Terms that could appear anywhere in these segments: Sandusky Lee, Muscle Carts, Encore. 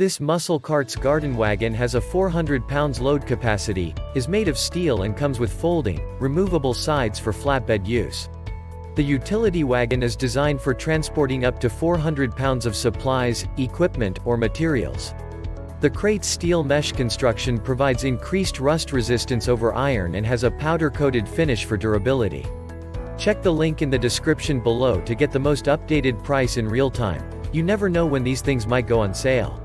This Muscle Carts garden wagon has a 400 pounds load capacity, is made of steel and comes with folding, removable sides for flatbed use. The utility wagon is designed for transporting up to 400 pounds of supplies, equipment, or materials. The crate's steel mesh construction provides increased rust resistance over iron and has a powder-coated finish for durability. Check the link in the description below to get the most updated price in real time. You never know when these things might go on sale.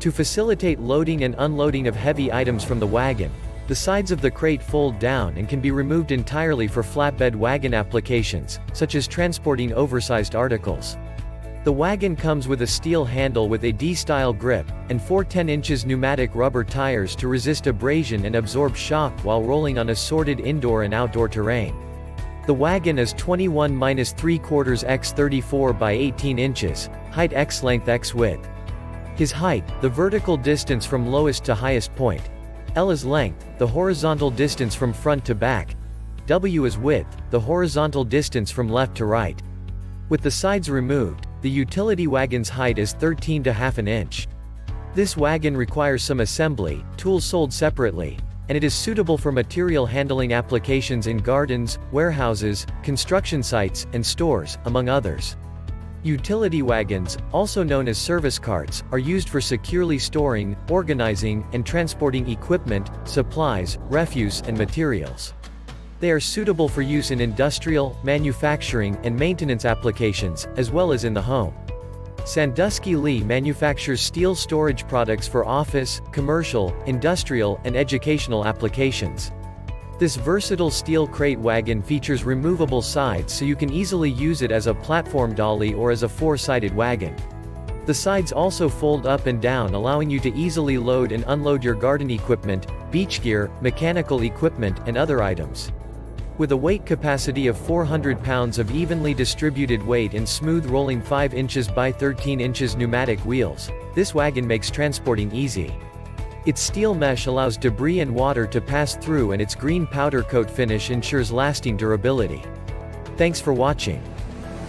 To facilitate loading and unloading of heavy items from the wagon, the sides of the crate fold down and can be removed entirely for flatbed wagon applications, such as transporting oversized articles. The wagon comes with a steel handle with a D-style grip, and 4 10-inch pneumatic rubber tires to resist abrasion and absorb shock while rolling on assorted indoor and outdoor terrain. The wagon is 21 3/4 x 34 by 18 inches, height x length x width. His height, the vertical distance from lowest to highest point. L is length, the horizontal distance from front to back. W is width, the horizontal distance from left to right. With the sides removed, the utility wagon's height is 13 1/2 inches. This wagon requires some assembly, tools sold separately, and it is suitable for material handling applications in gardens, warehouses, construction sites, and stores, among others. Utility wagons, also known as service carts, are used for securely storing, organizing, and transporting equipment, supplies, refuse, and materials. They are suitable for use in industrial, manufacturing, and maintenance applications, as well as in the home. Sandusky Lee manufactures steel storage products for office, commercial, industrial, and educational applications. This versatile steel crate wagon features removable sides so you can easily use it as a platform dolly or as a 4-sided wagon. The sides also fold up and down, allowing you to easily load and unload your garden equipment, beach gear, mechanical equipment, and other items. With a weight capacity of 400 pounds of evenly distributed weight and smooth rolling 5 inches by 13 inches pneumatic wheels, this wagon makes transporting easy. Its steel mesh allows debris and water to pass through, and its green powder coat finish ensures lasting durability. Thanks for watching.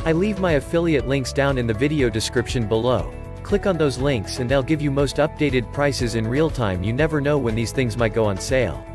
I leave my affiliate links down in the video description below. Click on those links and they'll give you most updated prices in real time. You never know when these things might go on sale.